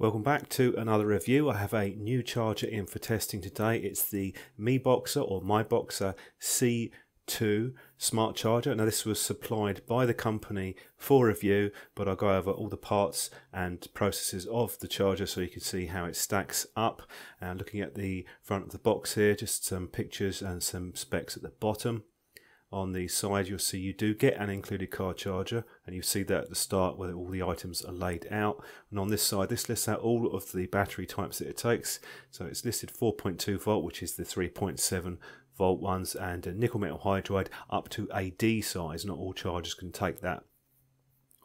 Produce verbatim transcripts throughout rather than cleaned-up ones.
Welcome back to another review. I have a new charger in for testing today. It's the MiBoxer or MiBoxer C two smart charger. Now this was supplied by the company for review, but I'll go over all the parts and processes of the charger so you can see how it stacks up. And looking at the front of the box here, just some pictures and some specs at the bottom. On the side you'll see you do get an included car charger, and you see that at the start where all the items are laid out. And on this side this lists out all of the battery types that it takes. So it's listed four point two volt, which is the three point seven volt ones, and a nickel metal hydride up to A D size. Not all chargers can take that.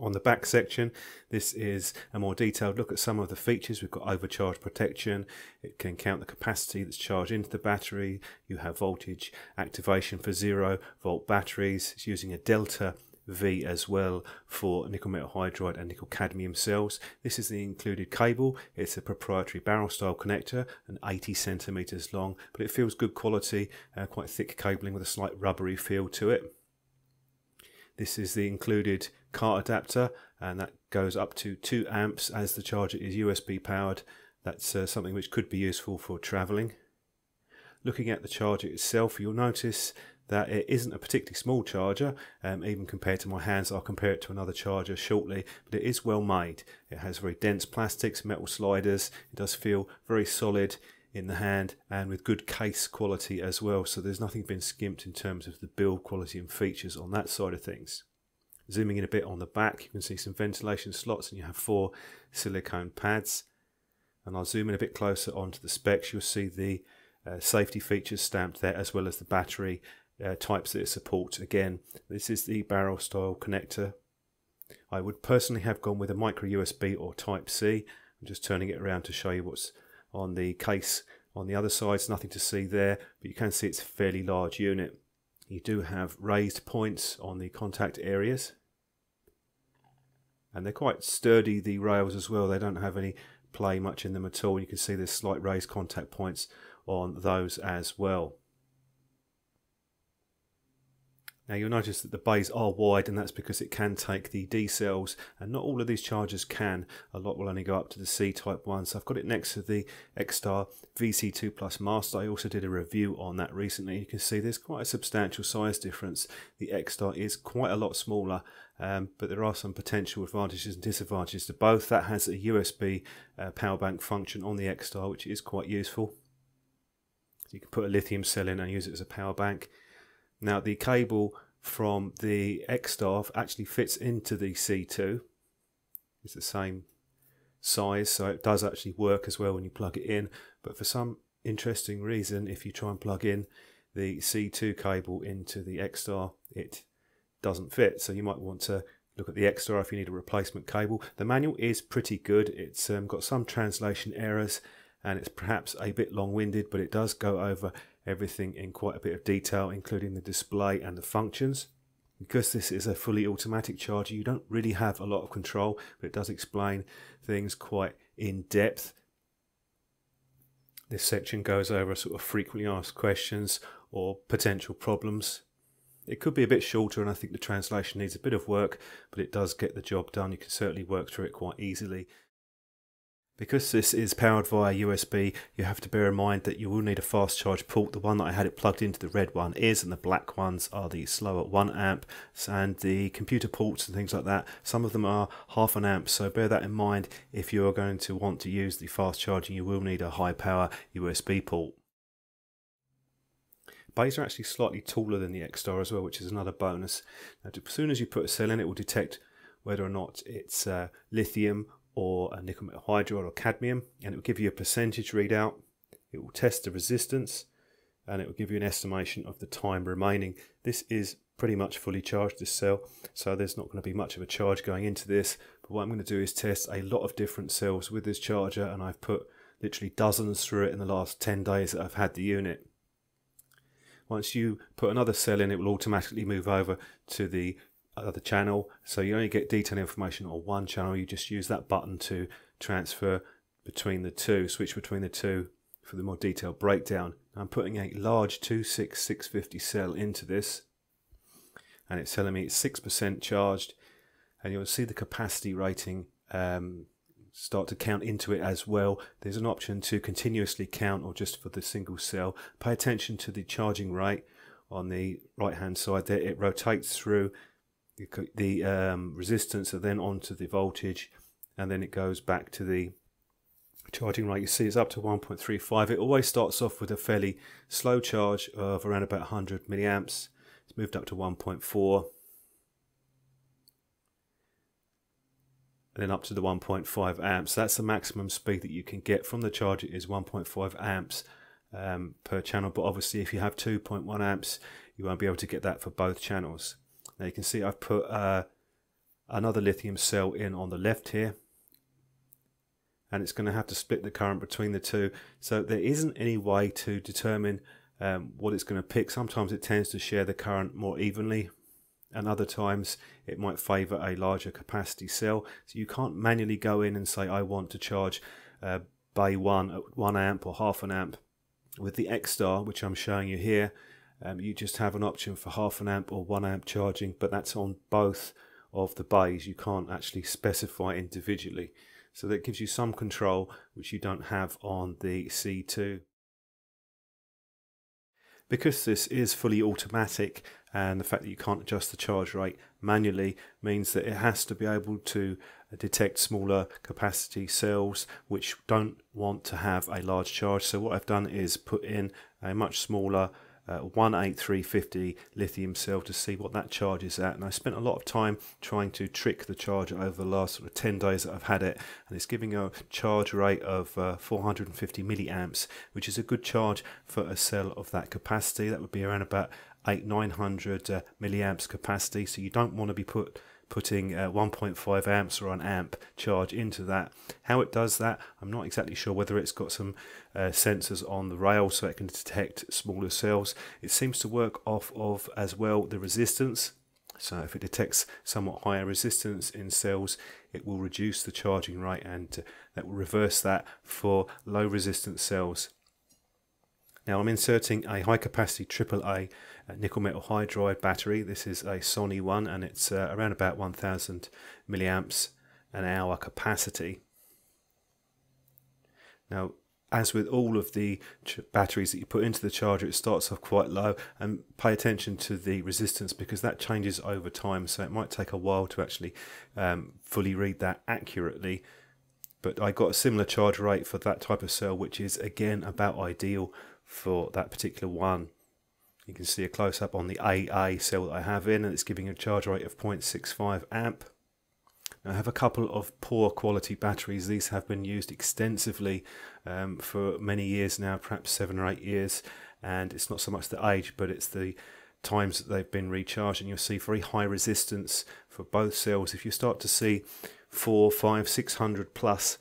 On the back section, this is a more detailed look at some of the features. We've got overcharge protection, it can count the capacity that's charged into the battery, you have voltage activation for zero volt batteries, it's using a Delta V as well for nickel metal hydride and nickel cadmium cells. This is the included cable, it's a proprietary barrel style connector and eighty centimeters long, but it feels good quality, uh, quite thick cabling with a slight rubbery feel to it. This is the included car adapter, and that goes up to two amps as the charger is U S B powered. That's uh, something which could be useful for travelling. Looking at the charger itself, you'll notice that it isn't a particularly small charger, um, even compared to my hands. I'll compare it to another charger shortly, but it is well made. It has very dense plastics, metal sliders, it does feel very solid in the hand and with good case quality as well, so there's nothing been skimped in terms of the build quality and features on that side of things. Zooming in a bit on the back, you can see some ventilation slots and you have four silicone pads. And I'll zoom in a bit closer onto the specs. You'll see the uh, safety features stamped there, as well as the battery uh, types that it supports. Again, this is the barrel style connector. I would personally have gone with a micro U S B or type C. I'm just turning it around to show you what's on the case on the other side. It's nothing to see there, but you can see it's a fairly large unit. You do have raised points on the contact areas, and they're quite sturdy, the rails as well. They don't have any play much in them at all. You can see there's slight raised contact points on those as well. Now you'll notice that the bays are wide, and that's because it can take the D cells, and not all of these chargers can. A lot will only go up to the C type one, so I've got it next to the Xtar V C two Plus Master. I also did a review on that recently. You can see there's quite a substantial size difference. The Xtar is quite a lot smaller, um, but there are some potential advantages and disadvantages to both. That has a U S B uh, power bank function on the Xtar, which is quite useful. So you can put a lithium cell in and use it as a power bank. Now the cable from the Xtar actually fits into the C two. It's the same size, so it does actually work as well when you plug it in. But for some interesting reason, if you try and plug in the C two cable into the Xtar, it doesn't fit. So you might want to look at the Xtar if you need a replacement cable. The manual is pretty good. It's um, got some translation errors, and it's perhaps a bit long-winded, but it does go over everything in quite a bit of detail, including the display and the functions. Because this is a fully automatic charger, you don't really have a lot of control, but it does explain things quite in depth. This section goes over sort of frequently asked questions or potential problems. It could be a bit shorter, and I think the translation needs a bit of work, but it does get the job done. You can certainly work through it quite easily. Because this is powered via U S B, you have to bear in mind that you will need a fast charge port. The one that I had it plugged into, the red one is, and the black ones are the slower one amps, and the computer ports and things like that, some of them are half an amp, so bear that in mind. If you are going to want to use the fast charging, you will need a high power U S B port. Bays are actually slightly taller than the Xtar as well, which is another bonus. Now, as soon as you put a cell in, it will detect whether or not it's uh, lithium or a nickel metal hydride or cadmium, and it will give you a percentage readout. It will test the resistance, and it will give you an estimation of the time remaining. This is pretty much fully charged, this cell, so there's not going to be much of a charge going into this. But what I'm going to do is test a lot of different cells with this charger, and I've put literally dozens through it in the last ten days that I've had the unit. Once you put another cell in, it will automatically move over to the other channel, so you only get detailed information on one channel. You just use that button to transfer between the two, switch between the two for the more detailed breakdown. I'm putting a large two six six fifty cell into this, and it's telling me it's six percent charged, and you'll see the capacity rating um, start to count into it as well. There's an option to continuously count or just for the single cell. Pay attention to the charging rate on the right hand side there. It rotates through the um, resistance and then onto the voltage, and then it goes back to the charging rate. You see it's up to one point three five. It always starts off with a fairly slow charge of around about one hundred milliamps. It's moved up to one point four, then up to the one point five amps. That's the maximum speed that you can get from the charger, is one point five amps um, per channel. But obviously if you have two point one amps, you won't be able to get that for both channels. Now you can see I've put uh, another lithium cell in on the left here, and it's going to have to split the current between the two. So there isn't any way to determine um, what it's going to pick. Sometimes it tends to share the current more evenly, and other times it might favor a larger capacity cell. So you can't manually go in and say I want to charge uh, bay one at one amp or half an amp. With the Xtar, which I'm showing you here, um, you just have an option for half an amp or one amp charging, but that's on both of the bays. You can't actually specify individually. So that gives you some control which you don't have on the C two. Because this is fully automatic, and the fact that you can't adjust the charge rate manually means that it has to be able to detect smaller capacity cells which don't want to have a large charge. So what I've done is put in a much smaller uh, one eighty-three fifty lithium cell to see what that charge is at. And I spent a lot of time trying to trick the charger over the last sort of ten days that I've had it, and it's giving a charge rate of uh, four hundred fifty milliamps, which is a good charge for a cell of that capacity. That would be around about eight nine hundred uh, milliamps capacity. So you don't want to be put putting uh, one point five amps or an amp charge into that. How it does that, I'm not exactly sure. Whether it's got some uh, sensors on the rail so it can detect smaller cells. It seems to work off of as well the resistance. So if it detects somewhat higher resistance in cells, it will reduce the charging rate, and uh, that will reverse that for low resistance cells. Now I'm inserting a high capacity triple A nickel metal hydride battery. This is a Sony one, and it's uh, around about one thousand milliamps an hour capacity. Now as with all of the batteries that you put into the charger, it starts off quite low, and pay attention to the resistance because that changes over time, so it might take a while to actually um, fully read that accurately. But I got a similar charge rate for that type of cell, which is again about ideal for that particular one. You can see a close-up on the A A cell that I have in, and it's giving a charge rate of zero point six five amp. Now I have a couple of poor quality batteries. These have been used extensively um, for many years now, perhaps seven or eight years, and it's not so much the age, but it's the times that they've been recharged. And you'll see very high resistance for both cells. If you start to see four, five, six hundred plus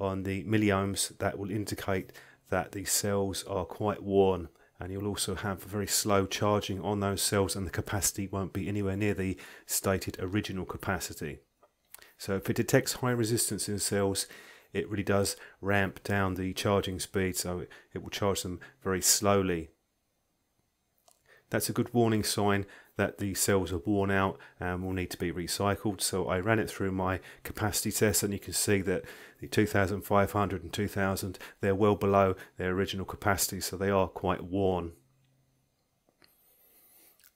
on the milliohms, that will indicate that these cells are quite worn, and you'll also have very slow charging on those cells, and the capacity won't be anywhere near the stated original capacity. So if it detects high resistance in cells, it really does ramp down the charging speed, so it will charge them very slowly. That's a good warning sign that the cells are worn out and will need to be recycled. So I ran it through my capacity test, and you can see that the two thousand five hundred and two thousand, they're well below their original capacity, so they are quite worn.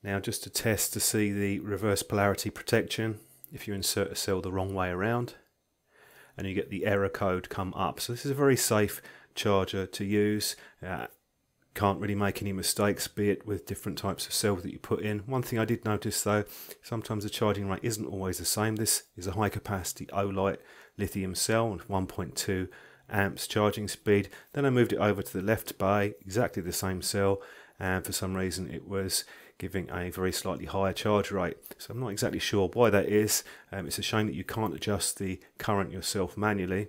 Now just to test to see the reverse polarity protection, if you insert a cell the wrong way around, and you get the error code come up. So this is a very safe charger to use. Uh, Can't really make any mistakes, be it with different types of cells that you put in. One thing I did notice though, sometimes the charging rate isn't always the same. This is a high capacity O-Light lithium cell with one point two amps charging speed. Then I moved it over to the left bay, exactly the same cell, and for some reason it was giving a very slightly higher charge rate. So I'm not exactly sure why that is. Um, it's a shame that you can't adjust the current yourself manually.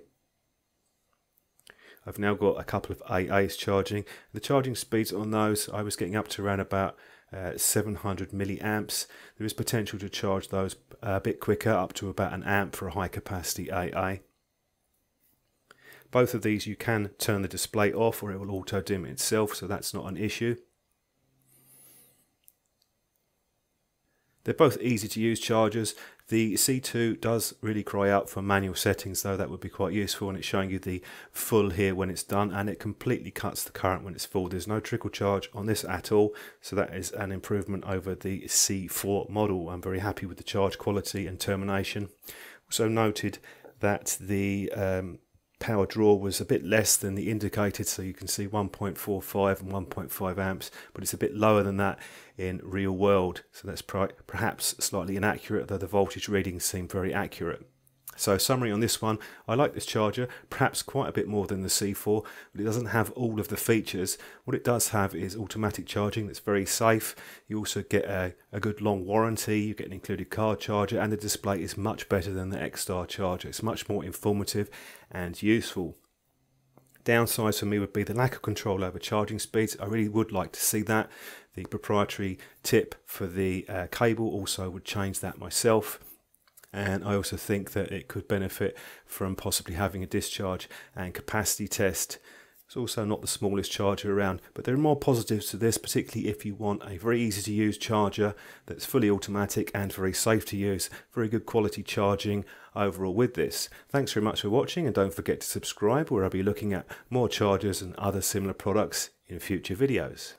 I've now got a couple of A As charging. The charging speeds on those, I was getting up to around about uh, seven hundred milliamps. There is potential to charge those a bit quicker, up to about an amp for a high capacity A A. Both of these you can turn the display off, or it will auto dim itself, so that's not an issue. They're both easy to use chargers. The C two does really cry out for manual settings though, that would be quite useful, and it's showing you the full here when it's done, and it completely cuts the current when it's full. There's no trickle charge on this at all, so that is an improvement over the C four model. I'm very happy with the charge quality and termination. Also noted that the um, power draw was a bit less than the indicated, so you can see one point four five and one point five amps, but it's a bit lower than that in real world, so that's perhaps slightly inaccurate, though the voltage readings seem very accurate. So summary on this one, I like this charger, perhaps quite a bit more than the C four, but it doesn't have all of the features. What it does have is automatic charging that's very safe. You also get a, a good long warranty, you get an included card charger, and the display is much better than the Xtar charger. It's much more informative and useful. Downsides for me would be the lack of control over charging speeds. I really would like to see that. The proprietary tip for the uh, cable also would change that myself. And I also think that it could benefit from possibly having a discharge and capacity test. It's also not the smallest charger around, but there are more positives to this, particularly if you want a very easy to use charger that's fully automatic and very safe to use. Very good quality charging overall with this. Thanks very much for watching, and don't forget to subscribe, where I'll be looking at more chargers and other similar products in future videos.